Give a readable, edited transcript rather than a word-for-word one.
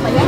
para allá.